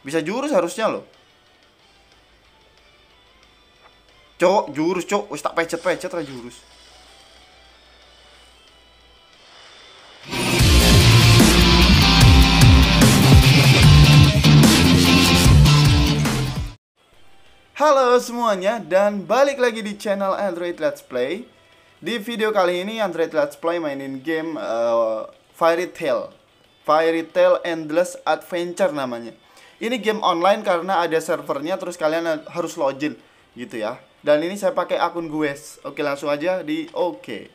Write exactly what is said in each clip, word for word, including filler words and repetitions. Bisa jurus harusnya loh. Cok, jurus cok. Wis tak pecet-pecet ra jurus. Halo semuanya dan balik lagi di channel Android Let's Play. Di video kali ini Android Let's Play mainin game uh, Fairy Tail. Fairy Tail Endless Adventure namanya. Ini game online karena ada servernya, terus kalian harus login gitu ya. Dan ini saya pakai akun gue. Oke, langsung aja di oke. Okay. Oke.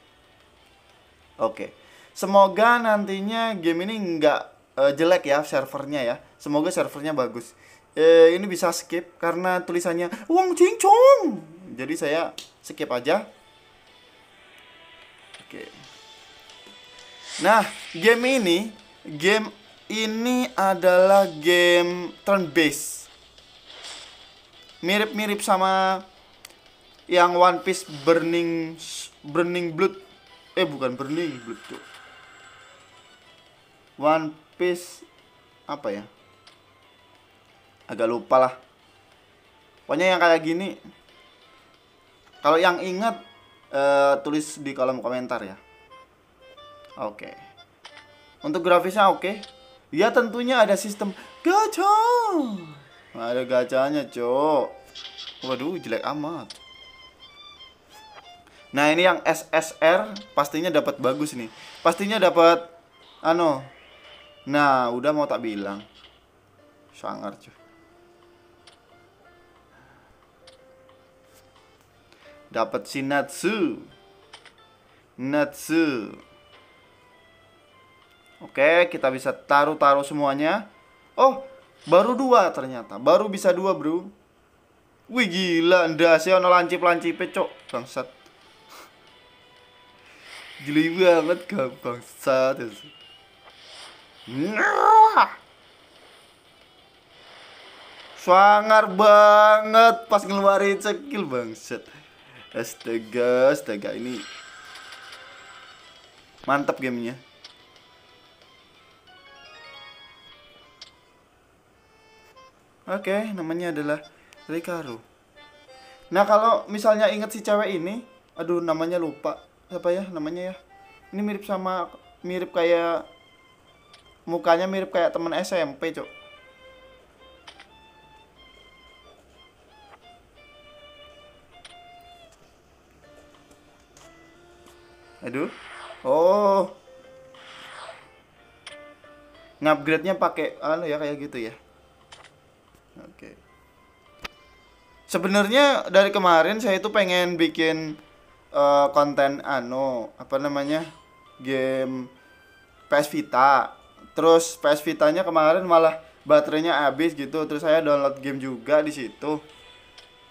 Okay. Semoga nantinya game ini nggak uh, jelek ya servernya ya. Semoga servernya bagus. Eh, ini bisa skip karena tulisannya Wong Ching Chong. Jadi saya skip aja. Oke. Okay. Nah, game ini game ini adalah game turn based. Mirip-mirip sama yang One Piece Burning Burning Blood. Eh bukan Burning Blood tuh. One Piece apa ya? Agak lupa lah. Pokoknya yang kayak gini. Kalau yang ingat uh, tulis di kolom komentar ya. Oke. Okay. Untuk grafisnya oke. Okay. Ya tentunya ada sistem gacha. Ada gacanya, cok. Waduh, jelek amat. Nah ini yang S S R pastinya dapat bagus nih. Pastinya dapat ano. Nah udah mau tak bilang. Sangar cuy. Dapat si Natsu. Natsu. Oke kita bisa taruh-taruh semuanya. Oh baru dua ternyata. Baru bisa dua bro. Wih gila ndasnya ono lancip-lancipe cok. Bangsat. Geli banget gampang satu. Sangar banget pas ngeluarin cekil bangset. Astaga, astaga ini. Mantap gamenya. Oke, okay, namanya adalah Rikaru. Nah, kalau misalnya inget si cewek ini, aduh namanya lupa. Apa ya namanya ya, ini mirip sama mirip kayak mukanya mirip kayak teman S M P cok. Aduh, oh ngupgrade nya pakai anu ya kayak gitu ya. Oke okay. Sebenarnya dari kemarin saya itu pengen bikin Uh, konten ano apa namanya game P S Vita, terus P S Vitanya kemarin malah baterainya habis gitu, terus saya download game juga di situ.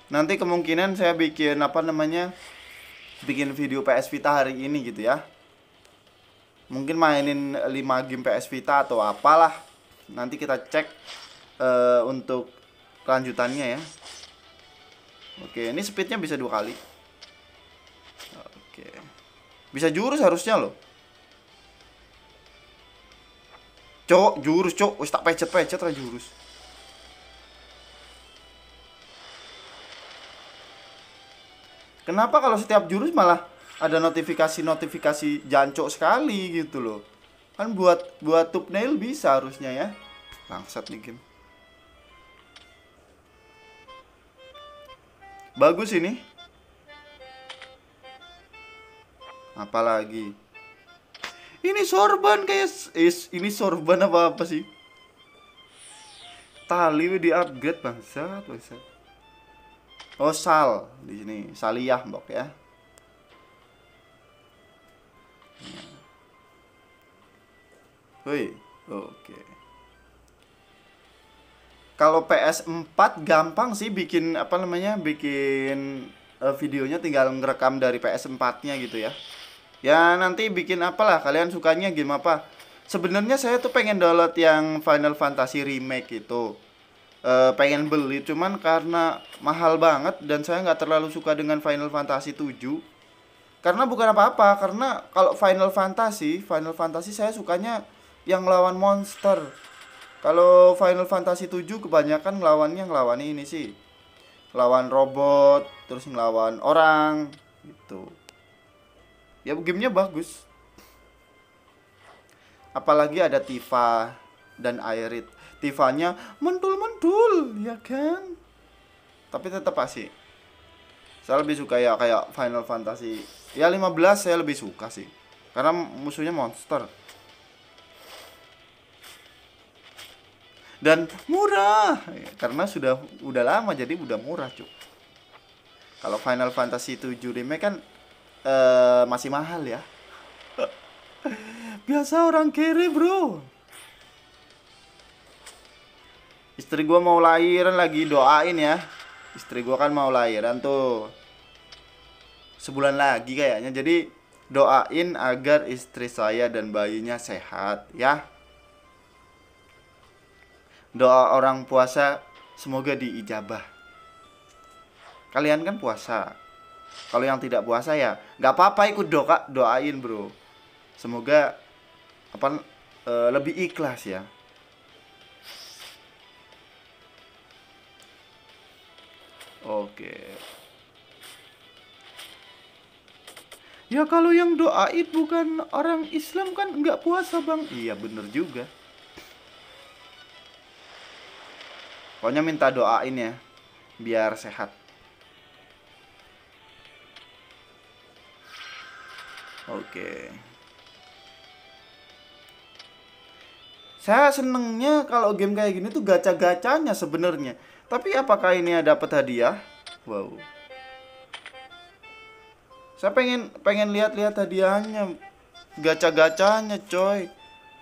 Nanti kemungkinan saya bikin apa namanya bikin video P S Vita hari ini gitu ya, mungkin mainin lima game P S Vita atau apalah, nanti kita cek uh, untuk kelanjutannya ya. Oke ini speednya bisa dua kali. Oke. Bisa jurus harusnya loh. Cok, jurus cok. Wis tak pecet-pecet lah jurus. Kenapa kalau setiap jurus malah ada notifikasi-notifikasi jancok sekali gitu loh. Kan buat buat thumbnail bisa harusnya ya. Bangsat nih game. Bagus ini. Apalagi ini sorban kayak is ini sorban apa apa sih, tali di upgrade bangsa bangsa. Oh sal di sini saliyah mbok ya. Woi oke okay. Kalau P S empat gampang sih bikin apa namanya bikin uh, videonya, tinggal ngerekam dari P S empat-nya gitu ya. Ya nanti bikin apalah, kalian sukanya game apa. Sebenarnya saya tuh pengen download yang Final Fantasy Remake itu, e, pengen beli cuman karena mahal banget dan saya nggak terlalu suka dengan Final Fantasy tujuh. Karena bukan apa-apa, karena kalau Final Fantasy Final Fantasy saya sukanya yang lawan monster. Kalau Final Fantasy tujuh kebanyakan ngelawannya ngelawan ini sih, ngelawan robot, terus ngelawan orang gitu. Ya gamenya bagus. Apalagi ada Tifa dan Aerith. Tifanya mentul-mentul, ya kan? Tapi tetap asik. Saya lebih suka ya kayak Final Fantasy ya lima belas, saya lebih suka sih. Karena musuhnya monster. Dan murah ya, karena sudah udah lama jadi udah murah cuk. Kalau Final Fantasy tujuh Remake kan uh, masih mahal ya. Biasa orang kere bro. Istri gua mau lahiran lagi, doain ya. Istri gua kan mau lahiran tuh sebulan lagi kayaknya. Jadi doain agar istri saya dan bayinya sehat ya. Doa orang puasa semoga diijabah. Kalian kan puasa. Kalau yang tidak puasa ya nggak apa-apa ikut doa, doain bro. Semoga apa e, lebih ikhlas ya. Oke. Ya kalau yang doain bukan orang Islam kan nggak puasa bang. Iya bener juga. Pokoknya minta doain ya, biar sehat. Oke. Saya senengnya kalau game kayak gini tuh gacha-gachanya sebenarnya. Tapi apakah ini dapat hadiah? Wow. Saya pengen pengen lihat-lihat hadiahnya, gacha-gachanya coy.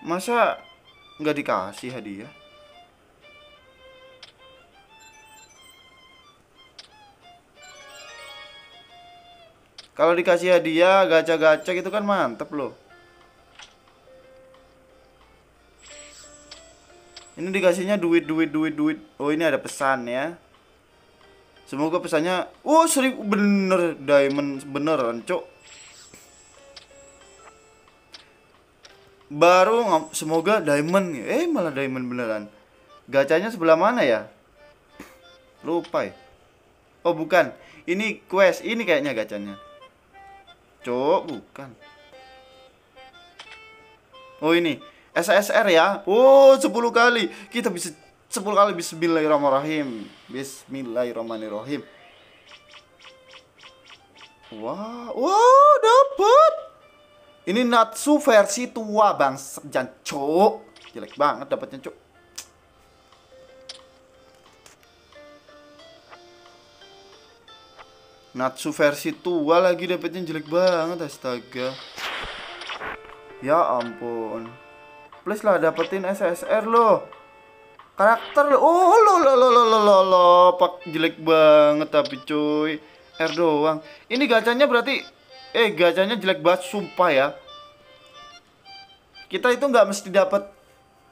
Masa nggak dikasih hadiah? Kalau dikasih hadiah gacha-gacha gitu kan mantep loh. Ini dikasihnya duit, duit, duit, duit. Oh ini ada pesan ya. Semoga pesannya. Oh seribu bener diamond beneran cok. Baru semoga diamond. Eh malah diamond beneran. Gachanya sebelah mana ya? Lupa ya. Oh bukan. Ini quest. Ini kayaknya gachanya. Cok, bukan. Oh ini S S R ya. Oh sepuluh kali. Kita bisa sepuluh kali. Bismillahirrahmanirrahim. Bismillahirrahmanirrahim. Wah, wow. Wow, dapat. Ini Natsu versi tua bang. Jangan cok. Jelek banget dapatnya cok. Natsu versi tua lagi dapetnya jelek banget, astaga. Ya ampun. Please lah dapetin S S R lo. Karakter lo. Oh lo lo lo lo lo lo. Pak jelek banget tapi cuy. R doang. Ini gacanya berarti eh gacanya jelek banget sumpah ya. Kita itu nggak mesti dapet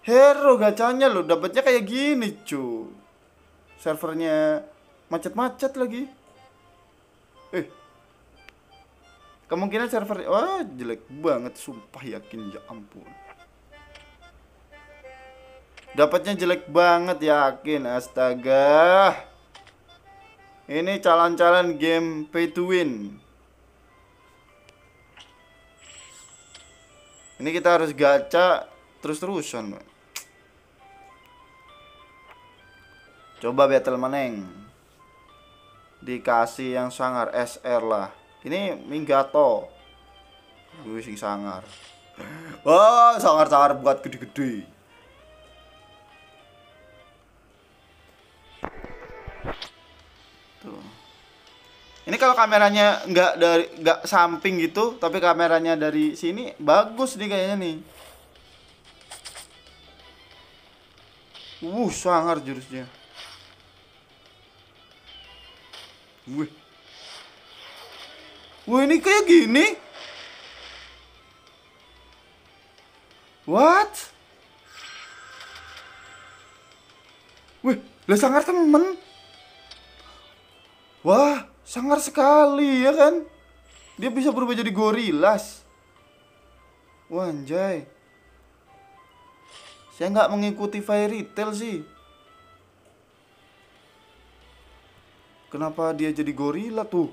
hero gacanya lo, dapetnya kayak gini cuy. Servernya macet-macet lagi. Eh, kemungkinan server, wah jelek banget, sumpah yakin ya ampun. Dapatnya jelek banget yakin, astaga. Ini calon-calon game pay to win. Ini kita harus gacha terus-terusan. Coba battle meneng. Dikasih yang sangar S R lah. Ini Minggato. Wih sing sangar. Wah, sangar-sangar buat gede-gede. Tuh. Ini kalau kameranya nggak dari nggak samping gitu, tapi kameranya dari sini bagus nih kayaknya nih. Wuh, sangar jurusnya. Wih. Wih ini kayak gini. What? Wih, lah sangar temen. Wah, sangar sekali ya kan. Dia bisa berubah jadi gorilas. Wah anjay. Saya nggak mengikuti Fairy Tail sih. Kenapa dia jadi gorila tuh?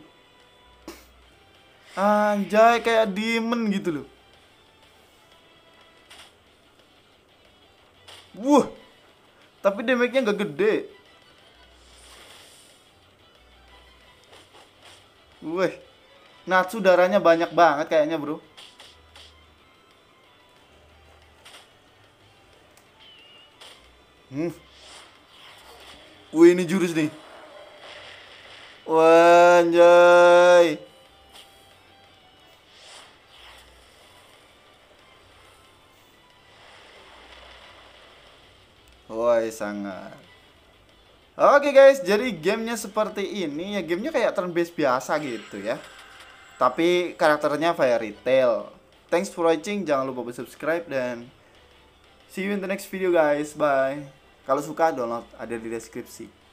Anjay, kayak demon gitu loh. Wuh, tapi damage-nya nggak gede. Weh, Natsu darahnya banyak banget kayaknya, bro. Hmm. Wih, ini jurus nih. Wah, anjay. Woi, sangat. Oke guys, jadi gamenya seperti ini ya. Gamenya kayak turn based biasa gitu ya, tapi karakternya Fairy Tail. Thanks for watching, jangan lupa subscribe dan see you in the next video guys, bye. Kalau suka download, ada di deskripsi.